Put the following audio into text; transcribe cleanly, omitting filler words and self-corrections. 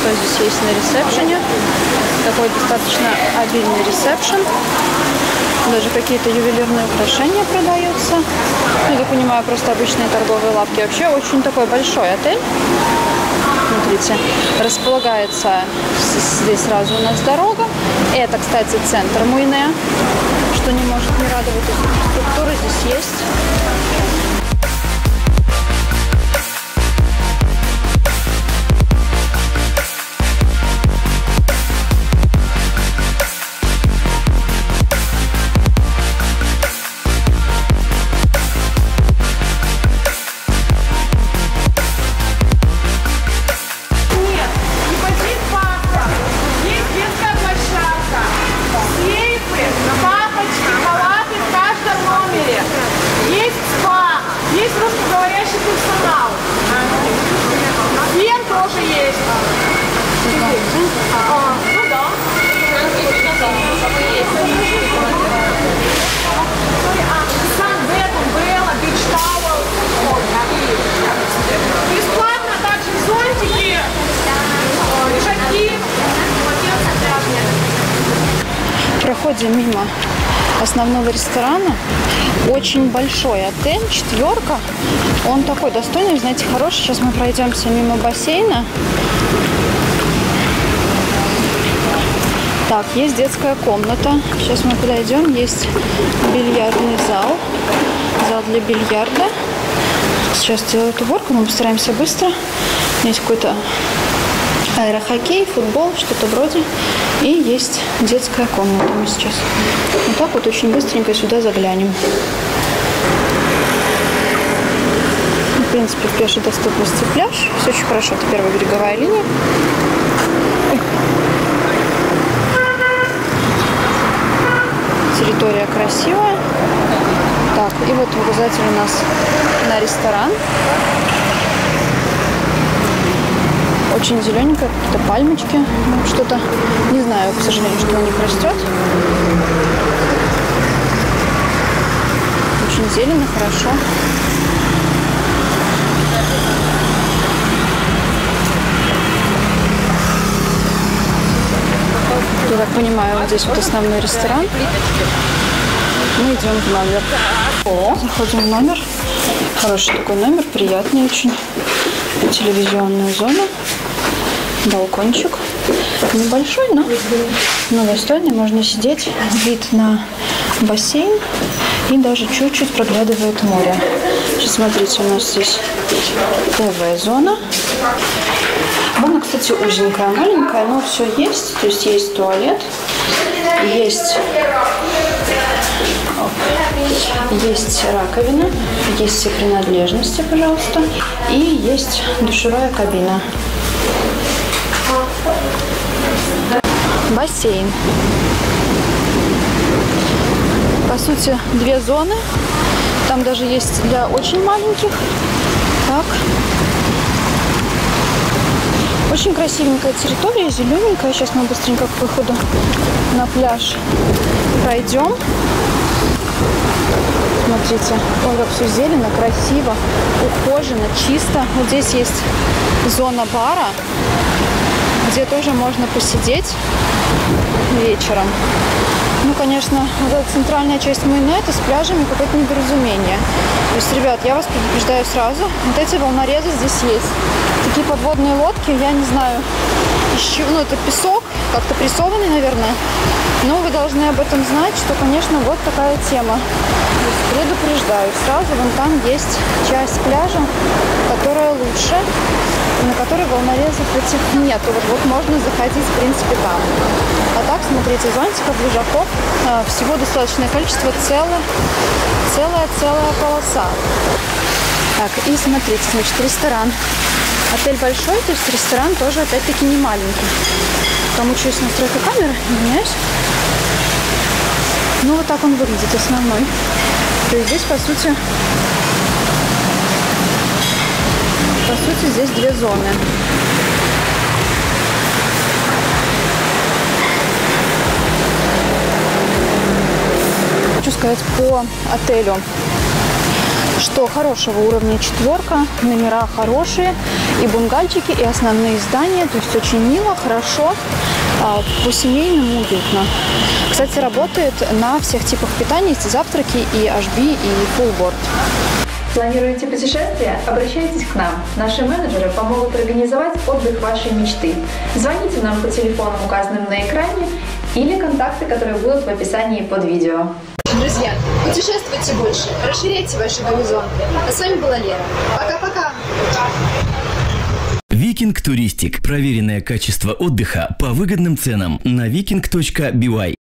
что здесь есть на ресепшене. Такой достаточно обильный ресепшен. Даже какие-то ювелирные украшения продаются. Ну, я так понимаю, просто обычные торговые лавки. Вообще очень такой большой отель. Смотрите, располагается здесь сразу у нас дорога. Это, кстати, центр Муйне, что не может не радовать. Структура здесь есть. Проходим мимо основного ресторана. Очень большой отель, четверка. Он такой достойный, знаете, хороший. Сейчас мы пройдемся мимо бассейна. Так, есть детская комната. Сейчас мы подойдем. Есть бильярдный зал. Зал для бильярда. Сейчас делают уборку, мы постараемся быстро. Есть какой-то аэрохоккей, футбол, что-то вроде. И есть детская комната. Мы сейчас вот так вот очень быстренько сюда заглянем. В принципе, в пешей доступности пляж. Все очень хорошо. Это первая береговая линия. Территория красивая. Так, и вот указатель у нас на ресторан. Очень зелененькая, какие-то пальмочки, что-то, не знаю, к сожалению, что у них растет. Очень зелено, хорошо. Я так понимаю, вот здесь вот основной ресторан. Мы идем в номер. Заходим в номер. Хороший такой номер, приятный очень. Телевизионную зону. Балкончик небольшой, но многостойный, можно сидеть, вид на бассейн и даже чуть-чуть проглядывает море. Сейчас смотрите, у нас здесь ТВ-зона. Она, кстати, узенькая, маленькая, но все есть, то есть есть туалет, есть раковина, есть все принадлежности, пожалуйста, и есть душевая кабина. Бассейн. По сути, две зоны. Там даже есть для очень маленьких. Так. Очень красивенькая территория, зелененькая. Сейчас мы быстренько к выходу на пляж пройдем. Смотрите, ой, как все зелено, красиво, ухожено, чисто. Вот здесь есть зона бара, где тоже можно посидеть вечером. Ну, конечно, вот эта центральная часть Майонета с пляжами какое-то недоразумение. То есть, ребят, я вас предупреждаю сразу, вот эти волнорезы здесь есть. Такие подводные лодки, я не знаю, еще, ну, это песок, как-то прессованный, наверное. Но вы должны об этом знать, что, конечно, вот такая тема. Предупреждаю сразу, вон там есть часть пляжа, которая лучше, на которой волнорезов этих нет. Вот можно заходить, в принципе, там. А так, смотрите, зонтиков, лежаков всего достаточное количество, целая полоса. Так, и смотрите, значит, ресторан. Отель большой, то есть ресторан тоже, опять-таки, не маленький. Там учусь настройка камеры, извиняюсь. Ну, вот так он выглядит, основной. То есть здесь, по сути, здесь две зоны. Хочу сказать по отелю. что хорошего уровня четверка, номера хорошие, и бунгальчики, и основные здания, то есть очень мило, хорошо, по-семейному уютно. Кстати, работает на всех типах питания, есть и завтраки, и HB, и full board. Планируете путешествие? Обращайтесь к нам. Наши менеджеры помогут организовать отдых вашей мечты. Звоните нам по телефонам, указанным на экране, или контакты, которые будут в описании под видео. Друзья, путешествуйте больше, расширяйте ваши горизонты. А с вами была Лера. Пока-пока! Викинг Туристик. Проверенное качество отдыха по выгодным ценам на viking.by.